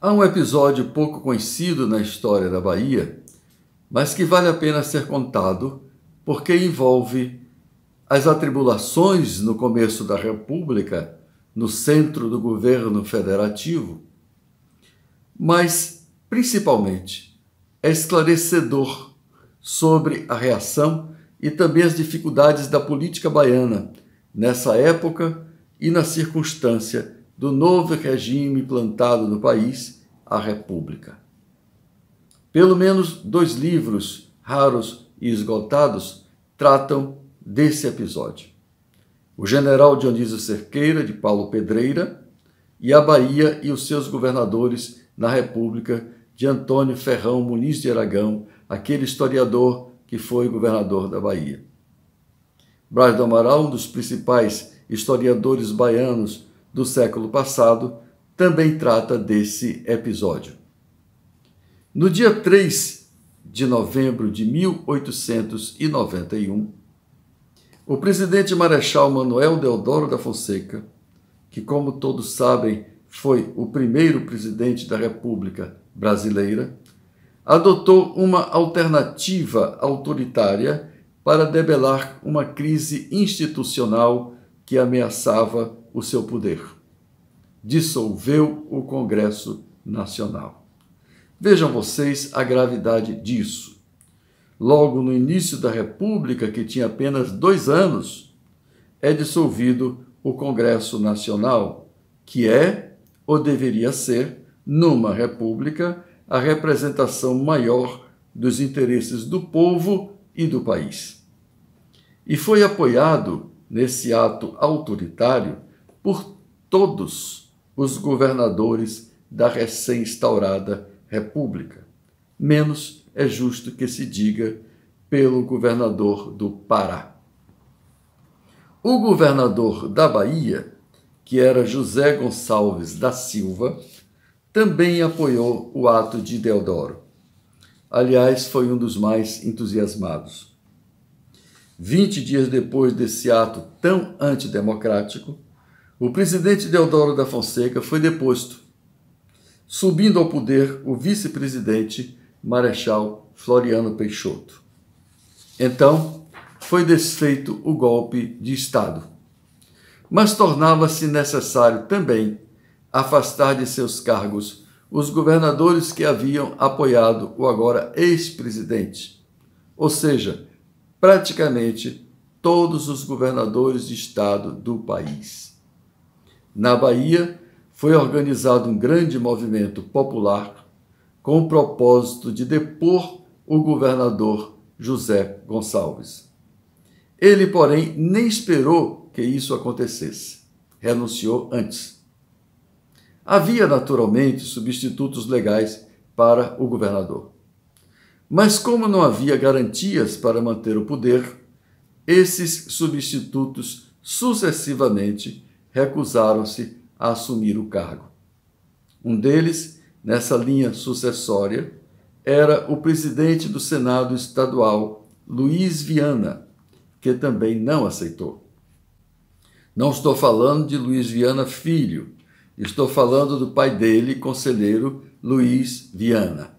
Há um episódio pouco conhecido na história da Bahia, mas que vale a pena ser contado porque envolve as atribulações no começo da República, no centro do governo federativo, mas, principalmente, é esclarecedor sobre a reação e também as dificuldades da política baiana nessa época e na circunstância do novo regime plantado no país, a República. Pelo menos dois livros raros e esgotados tratam desse episódio: O General Dionísio Cerqueira, de Paulo Pedreira, e A Bahia e os seus governadores na República, de Antônio Ferrão Muniz de Aragão, aquele historiador que foi governador da Bahia. Braz do Amaral, um dos principais historiadores baianos do século passado, também trata desse episódio. No dia 3 de novembro de 1891, o presidente marechal Manuel Deodoro da Fonseca, que, como todos sabem, foi o primeiro presidente da República Brasileira, adotou uma alternativa autoritária para debelar uma crise institucional que ameaçava o seu poder. Dissolveu o Congresso Nacional. Vejam vocês a gravidade disso. Logo no início da República, que tinha apenas 2 anos, é dissolvido o Congresso Nacional, que é, ou deveria ser, numa república, a representação maior dos interesses do povo e do país. E foi apoiado, nesse ato autoritário, por todos os governadores da recém-instaurada República, menos, é justo que se diga, pelo governador do Pará. O governador da Bahia, que era José Gonçalves da Silva, também apoiou o ato de Deodoro. Aliás, foi um dos mais entusiasmados. 20 dias depois desse ato tão antidemocrático, o presidente Deodoro da Fonseca foi deposto, subindo ao poder o vice-presidente marechal Floriano Peixoto. Então, foi desfeito o golpe de Estado, mas tornava-se necessário também afastar de seus cargos os governadores que haviam apoiado o agora ex-presidente, ou seja, praticamente todos os governadores de estado do país. Na Bahia, foi organizado um grande movimento popular com o propósito de depor o governador José Gonçalves. Ele, porém, nem esperou que isso acontecesse. Renunciou antes. Havia, naturalmente, substitutos legais para o governador. Mas, como não havia garantias para manter o poder, esses substitutos sucessivamente recusaram-se a assumir o cargo. Um deles, nessa linha sucessória, era o presidente do Senado Estadual, Luiz Viana, que também não aceitou. Não estou falando de Luiz Viana filho, estou falando do pai dele, conselheiro Luiz Viana.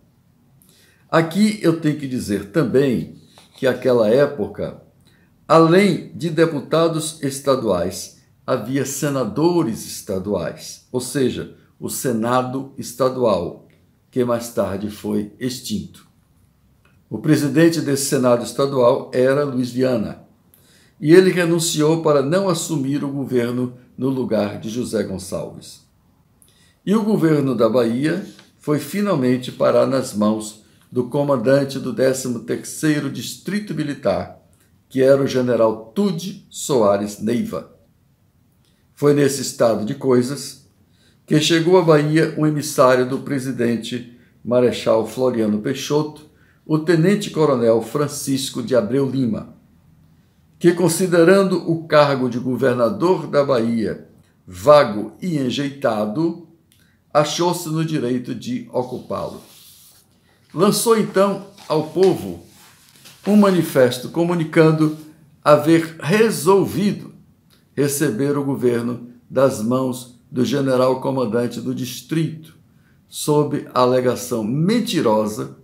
Aqui eu tenho que dizer também que, naquela época, além de deputados estaduais, havia senadores estaduais, ou seja, o Senado Estadual, que mais tarde foi extinto. O presidente desse Senado Estadual era Luiz Viana, e ele renunciou para não assumir o governo no lugar de José Gonçalves. E o governo da Bahia foi finalmente parar nas mãos do comandante do 13º Distrito Militar, que era o general Tude Soares Neiva. Foi nesse estado de coisas que chegou à Bahia um emissário do presidente marechal Floriano Peixoto, o tenente-coronel Francisco de Abreu Lima, que, considerando o cargo de governador da Bahia vago e enjeitado, achou-se no direito de ocupá-lo. Lançou, então, ao povo um manifesto comunicando haver resolvido receber o governo das mãos do general comandante do distrito, sob a alegação mentirosa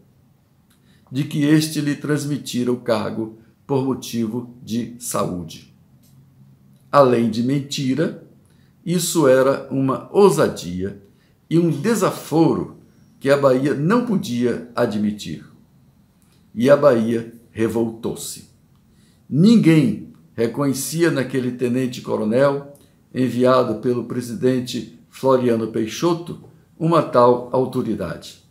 de que este lhe transmitira o cargo por motivo de saúde. Além de mentira, isso era uma ousadia e um desaforo que a Bahia não podia admitir. E a Bahia revoltou-se. Ninguém reconhecia naquele tenente-coronel, enviado pelo presidente Floriano Peixoto, uma tal autoridade.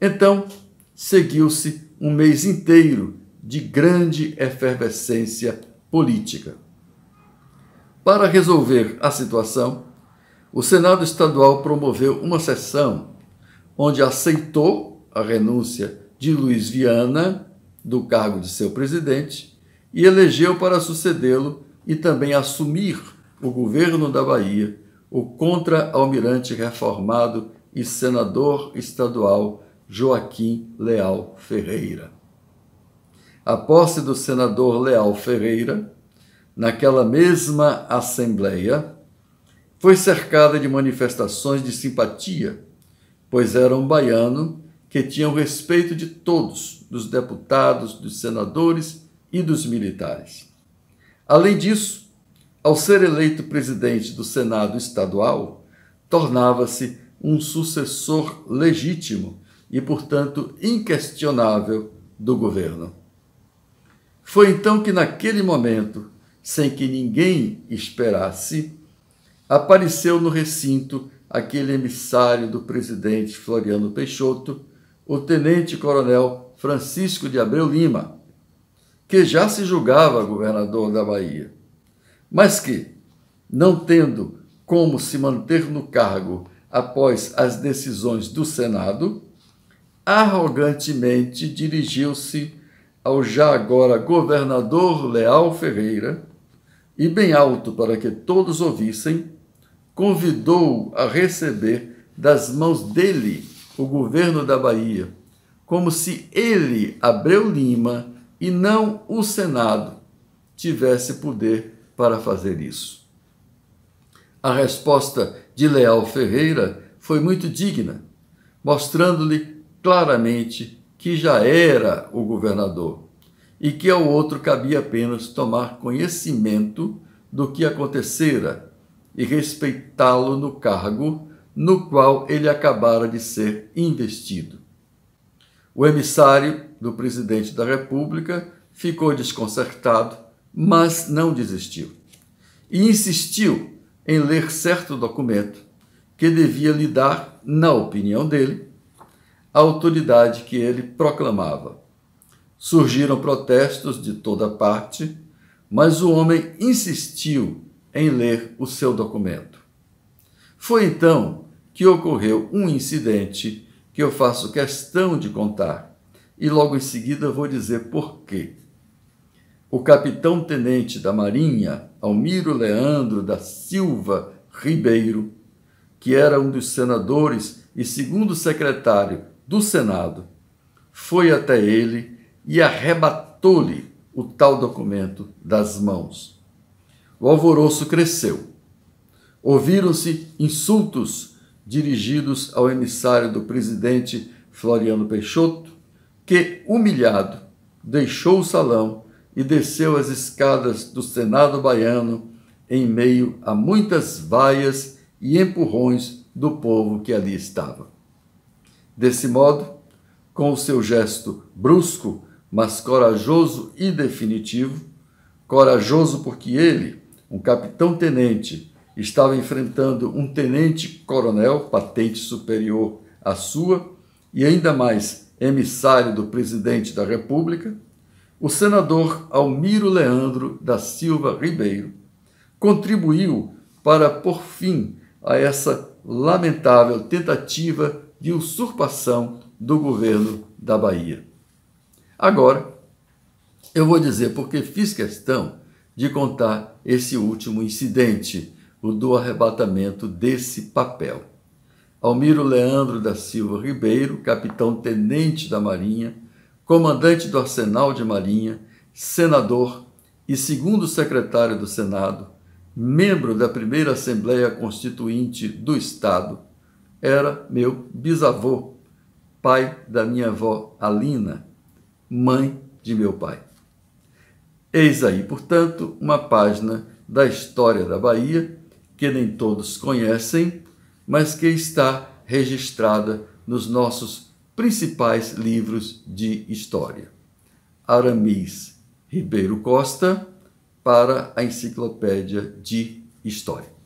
Então, seguiu-se um mês inteiro de grande efervescência política. Para resolver a situação, o Senado Estadual promoveu uma sessão onde aceitou a renúncia de Luiz Viana do cargo de seu presidente e elegeu para sucedê-lo e também assumir o governo da Bahia o contra-almirante reformado e senador estadual Joaquim Leal Ferreira. A posse do senador Leal Ferreira, naquela mesma Assembleia, foi cercada de manifestações de simpatia, pois era um baiano que tinha o respeito de todos, dos deputados, dos senadores e dos militares. Além disso, ao ser eleito presidente do Senado Estadual, tornava-se um sucessor legítimo e, portanto, inquestionável do governo. Foi então que, naquele momento, sem que ninguém esperasse, apareceu no recinto aquele emissário do presidente Floriano Peixoto, o tenente-coronel Francisco de Abreu Lima, que já se julgava governador da Bahia, mas que, não tendo como se manter no cargo após as decisões do Senado, arrogantemente dirigiu-se ao já agora governador Leal Ferreira e, bem alto para que todos ouvissem, convidou-o a receber das mãos dele o governo da Bahia, como se ele, Abreu Lima, e não o Senado, tivesse poder para fazer isso. A resposta de Leal Ferreira foi muito digna, mostrando-lhe claramente que já era o governador e que ao outro cabia apenas tomar conhecimento do que acontecera e respeitá-lo no cargo no qual ele acabara de ser investido. O emissário do presidente da República ficou desconcertado, mas não desistiu e insistiu em ler certo documento que devia lhe dar, na opinião dele, a autoridade que ele proclamava. Surgiram protestos de toda parte, mas o homem insistiu em ler o seu documento. Foi então que ocorreu um incidente que eu faço questão de contar, e logo em seguida vou dizer por quê. O capitão-tenente da Marinha, Almiro Leandro da Silva Ribeiro, que era um dos senadores e segundo secretário do Senado, foi até ele e arrebatou-lhe o tal documento das mãos. O alvoroço cresceu. Ouviram-se insultos dirigidos ao emissário do presidente Floriano Peixoto, que, humilhado, deixou o salão e desceu as escadas do Senado baiano em meio a muitas vaias e empurrões do povo que ali estava. Desse modo, com o seu gesto brusco, mas corajoso e definitivo, corajoso porque ele, um capitão-tenente, estava enfrentando um tenente-coronel, patente superior à sua, e ainda mais emissário do presidente da República, o senador Almiro Leandro da Silva Ribeiro contribuiu para pôr fim a essa lamentável tentativa de usurpação do governo da Bahia. Agora, eu vou dizer porque fiz questão de contar esse último incidente, o do arrebatamento desse papel. Almiro Leandro da Silva Ribeiro, capitão-tenente da Marinha, comandante do Arsenal de Marinha, senador e segundo secretário do Senado, membro da primeira Assembleia Constituinte do Estado, era meu bisavô, pai da minha avó Alina, mãe de meu pai. Eis aí, portanto, uma página da história da Bahia que nem todos conhecem, mas que está registrada nos nossos principais livros de história. Aramis Ribeiro Costa, para a Enciclopédia de História.